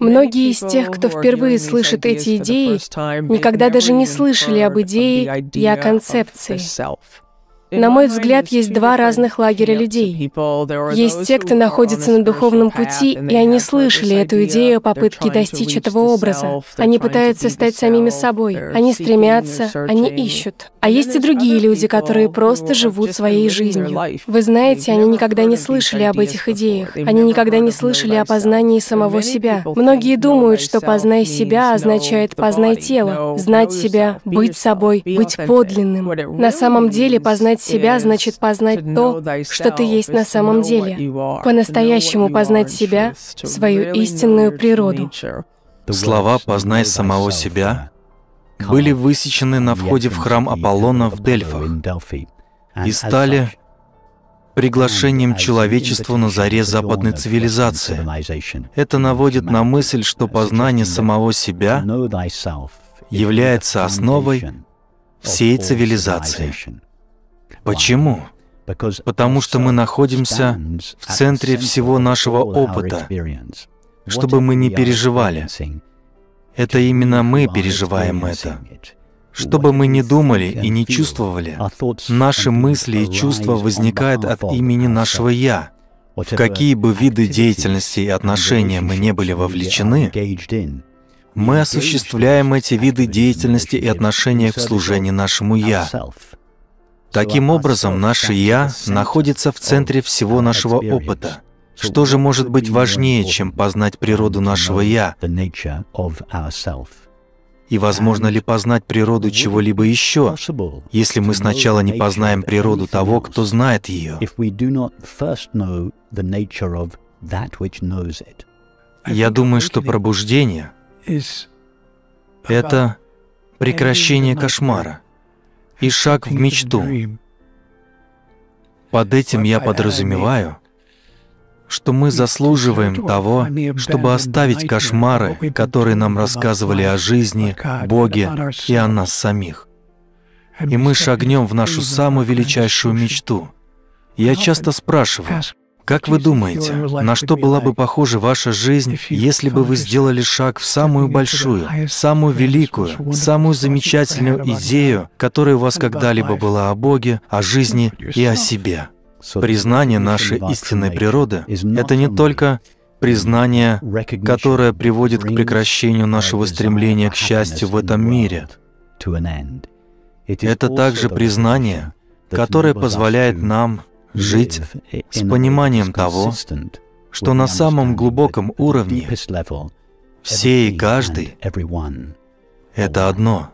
Многие из тех, кто впервые слышит эти идеи, никогда даже не слышали об идее и о концепции. На мой взгляд, есть два разных лагеря людей. Есть те, кто находится на духовном пути, и они слышали эту идею о попытке достичь этого образа. Они пытаются стать самими собой, они стремятся, они ищут. А есть и другие люди, которые просто живут своей жизнью. Вы знаете, они никогда не слышали об этих идеях, они никогда не слышали о познании самого себя. Многие думают, что «познай себя» означает «познай тело», знать себя, быть собой, быть подлинным. На самом деле, познать себя значит познать то, что ты есть на самом деле. По-настоящему познать себя, свою истинную природу. Слова «познай самого себя» были высечены на входе в храм Аполлона в Дельфах и стали приглашением человечеству на заре западной цивилизации. Это наводит на мысль, что познание самого себя является основой всей цивилизации. Почему? Потому что мы находимся в центре всего нашего опыта, чтобы мы не переживали. Это именно мы переживаем это. Что бы мы ни думали и не чувствовали, наши мысли и чувства возникают от имени нашего «я». В какие бы виды деятельности и отношения мы не были вовлечены, мы осуществляем эти виды деятельности и отношения в служении нашему «я». Таким образом, наше «я» находится в центре всего нашего опыта. Что же может быть важнее, чем познать природу нашего «я»? И возможно ли познать природу чего-либо еще, если мы сначала не познаем природу того, кто знает ее? Я думаю, что пробуждение — это прекращение кошмара и шаг в мечту. Под этим я подразумеваю, что мы заслуживаем того, чтобы оставить кошмары, которые нам рассказывали о жизни, Боге и о нас самих. И мы шагнем в нашу самую величайшую мечту. Я часто спрашиваю, как вы думаете, на что была бы похожа ваша жизнь, если бы вы сделали шаг в самую большую, самую великую, самую замечательную идею, которая у вас когда-либо была о Боге, о жизни и о себе? Признание нашей истинной природы — это не только признание, которое приводит к прекращению нашего стремления к счастью в этом мире. Это также признание, которое позволяет нам жить с пониманием того, что на самом глубоком уровне все и каждый — это одно.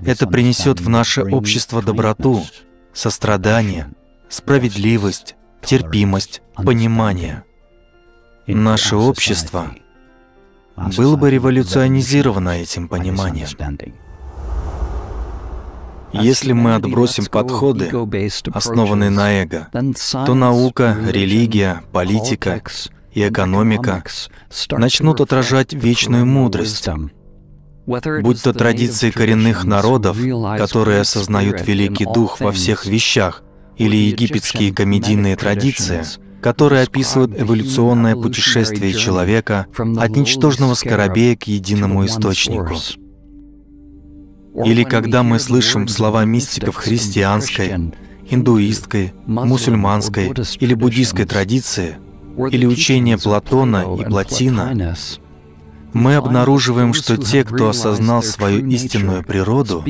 Это принесет в наше общество доброту, сострадание, справедливость, терпимость, понимание. Наше общество было бы революционизировано этим пониманием. Если мы отбросим подходы, основанные на эго, то наука, религия, политика и экономика начнут отражать вечную мудрость, будь то традиции коренных народов, которые осознают Великий Дух во всех вещах, или египетские комедийные традиции, которые описывают эволюционное путешествие человека от ничтожного скоробея к единому источнику. Или когда мы слышим слова мистиков христианской, индуистской, мусульманской или буддийской традиции, или учения Платона и Платина, мы обнаруживаем, что те, кто осознал свою истинную природу,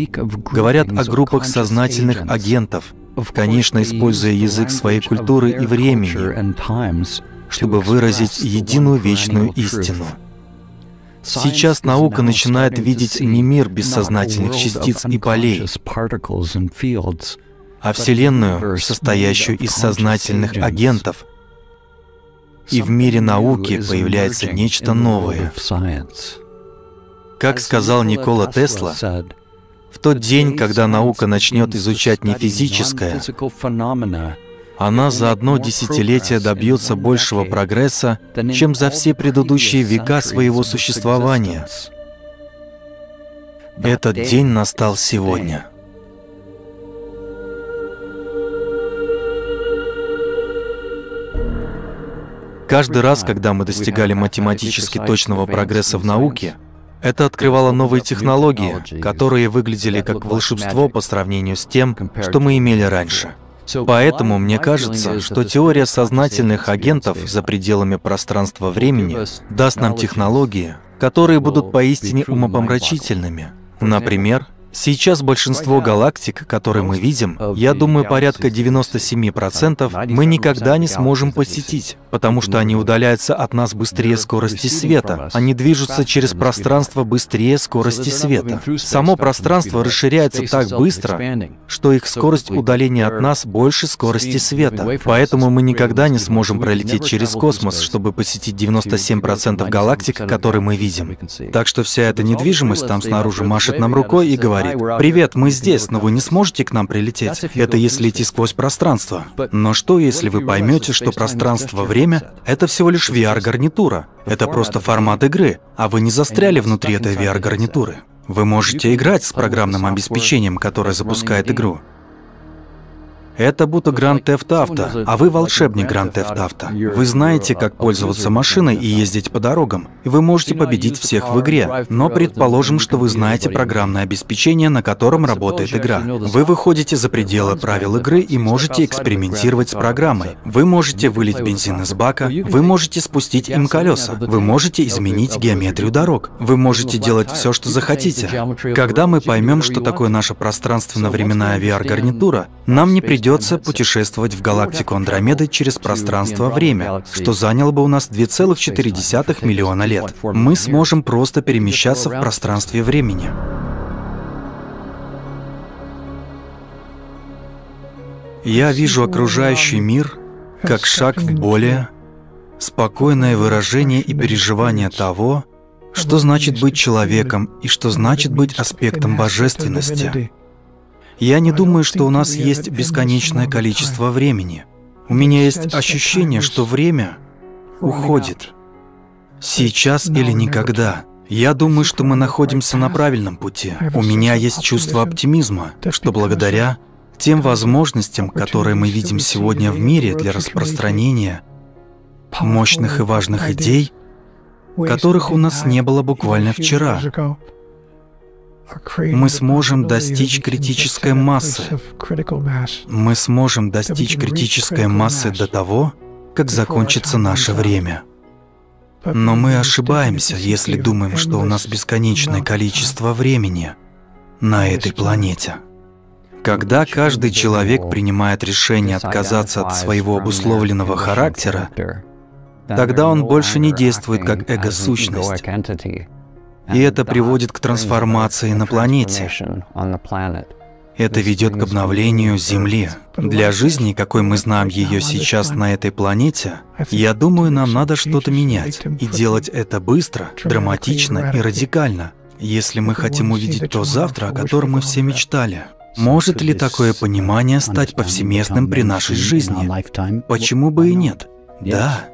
говорят о группах сознательных агентов, конечно, используя язык своей культуры и времени, чтобы выразить единую вечную истину. Сейчас наука начинает видеть не мир бессознательных частиц и полей, а Вселенную, состоящую из сознательных агентов, и в мире науки появляется нечто новое. Как сказал Никола Тесла, в тот день, когда наука начнет изучать не физическое, она за одно десятилетие добьется большего прогресса, чем за все предыдущие века своего существования. Этот день настал сегодня. Каждый раз, когда мы достигали математически точного прогресса в науке, это открывало новые технологии, которые выглядели как волшебство по сравнению с тем, что мы имели раньше. Поэтому мне кажется, что теория сознательных агентов за пределами пространства-времени даст нам технологии, которые будут поистине умопомрачительными. Например, сейчас большинство галактик, которые мы видим, я думаю, порядка 97%, мы никогда не сможем посетить, потому что они удаляются от нас быстрее скорости света. Они движутся через пространство быстрее скорости света. Само пространство расширяется так быстро, что их скорость удаления от нас больше скорости света. Поэтому мы никогда не сможем пролететь через космос, чтобы посетить 97% галактик, которые мы видим. Так что вся эта недвижимость там снаружи машет нам рукой и говорит: «Привет, мы здесь, но вы не сможете к нам прилететь». Это если идти сквозь пространство. Но что, если вы поймете, что пространство-время — это всего лишь VR-гарнитура? Это просто формат игры, а вы не застряли внутри этой VR-гарнитуры. Вы можете играть с программным обеспечением, которое запускает игру. Это будто Grand Theft Auto, а вы волшебник Grand Theft Auto. Вы знаете, как пользоваться машиной и ездить по дорогам. Вы можете победить всех в игре, но предположим, что вы знаете программное обеспечение, на котором работает игра. Вы выходите за пределы правил игры и можете экспериментировать с программой. Вы можете вылить бензин из бака, вы можете спустить им колеса, вы можете изменить геометрию дорог, вы можете делать все, что захотите. Когда мы поймем, что такое наша пространственно-временная VR-гарнитура, нам не придется путешествовать в галактику Андромеды через пространство-время, что заняло бы у нас 2,4 миллиона лет. Мы сможем просто перемещаться в пространстве времени. Я вижу окружающий мир как шаг в более спокойное выражение и переживание того, что значит быть человеком и что значит быть аспектом божественности. Я не думаю, что у нас есть бесконечное количество времени. У меня есть ощущение, что время уходит. Сейчас или никогда. Я думаю, что мы находимся на правильном пути. У меня есть чувство оптимизма, что благодаря тем возможностям, которые мы видим сегодня в мире для распространения мощных и важных идей, которых у нас не было буквально вчера, мы сможем достичь критической массы. Мы сможем достичь критической массы до того, как закончится наше время. Но мы ошибаемся, если думаем, что у нас бесконечное количество времени на этой планете. Когда каждый человек принимает решение отказаться от своего обусловленного характера, тогда он больше не действует как эго-сущность. И это приводит к трансформации на планете. Это ведет к обновлению Земли. Для жизни, какой мы знаем ее сейчас на этой планете, я думаю, нам надо что-то менять. И делать это быстро, драматично и радикально, если мы хотим увидеть то завтра, о котором мы все мечтали. Может ли такое понимание стать повсеместным при нашей жизни? Почему бы и нет? Да.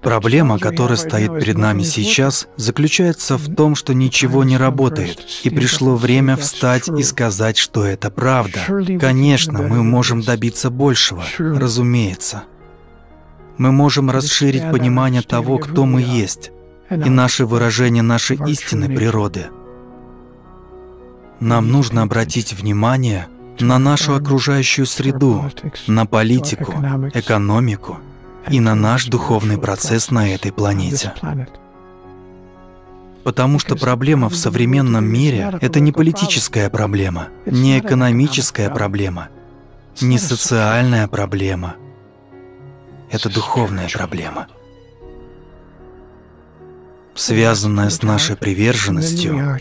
Проблема, которая стоит перед нами сейчас, заключается в том, что ничего не работает, и пришло время встать и сказать, что это правда. Конечно, мы можем добиться большего, разумеется. Мы можем расширить понимание того, кто мы есть, и наше выражение нашей истинной природы. Нам нужно обратить внимание на нашу окружающую среду, на политику, экономику и на наш духовный процесс на этой планете. Потому что проблема в современном мире — это не политическая проблема, не экономическая проблема, не социальная проблема. Это духовная проблема, связанная с нашей приверженностью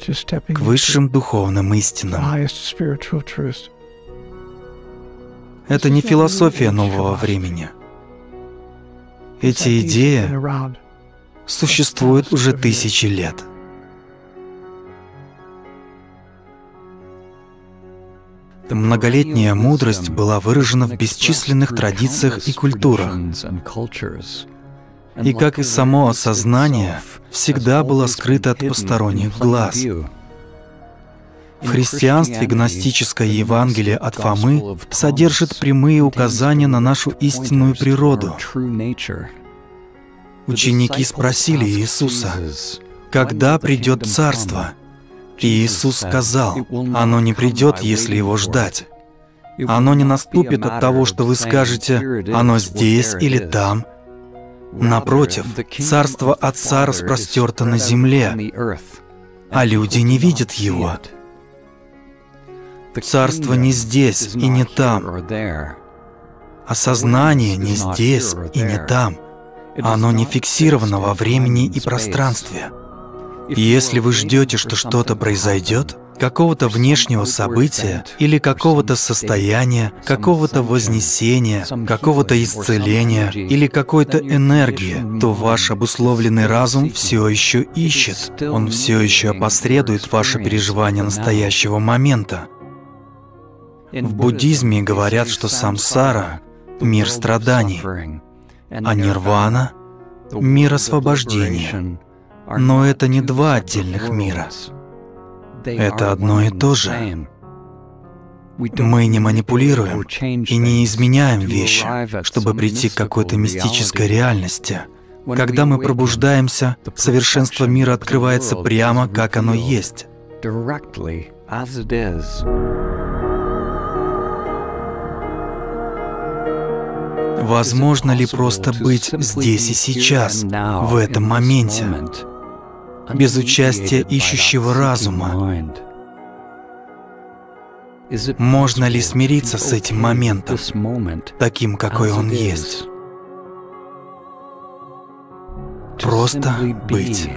к высшим духовным истинам. Это не философия нового времени. Эти идеи существуют уже тысячи лет. Многолетняя мудрость была выражена в бесчисленных традициях и культурах. И как и само осознание, всегда была скрыта от посторонних глаз. В христианстве гностическое Евангелие от Фомы содержит прямые указания на нашу истинную природу. Ученики спросили Иисуса, «Когда придет Царство?» И Иисус сказал, «Оно не придет, если его ждать. Оно не наступит от того, что вы скажете, «Оно здесь или там». Напротив, Царство Отца распростерто на земле, а люди не видят его». Царство не здесь и не там. Осознание не здесь и не там. Оно не фиксировано во времени и пространстве. Если вы ждете, что что-то произойдет, какого-то внешнего события или какого-то состояния, какого-то вознесения, какого-то исцеления или какой-то энергии, то ваш обусловленный разум все еще ищет. Он все еще опосредует ваше переживание настоящего момента. В буддизме говорят, что самсара — мир страданий, а нирвана — мир освобождения. Но это не два отдельных мира. Это одно и то же. Мы не манипулируем и не изменяем вещи, чтобы прийти к какой-то мистической реальности. Когда мы пробуждаемся, совершенство мира открывается прямо, как оно есть. Возможно ли просто быть здесь и сейчас, в этом моменте, без участия ищущего разума? Можно ли смириться с этим моментом, таким, какой он есть? Просто быть.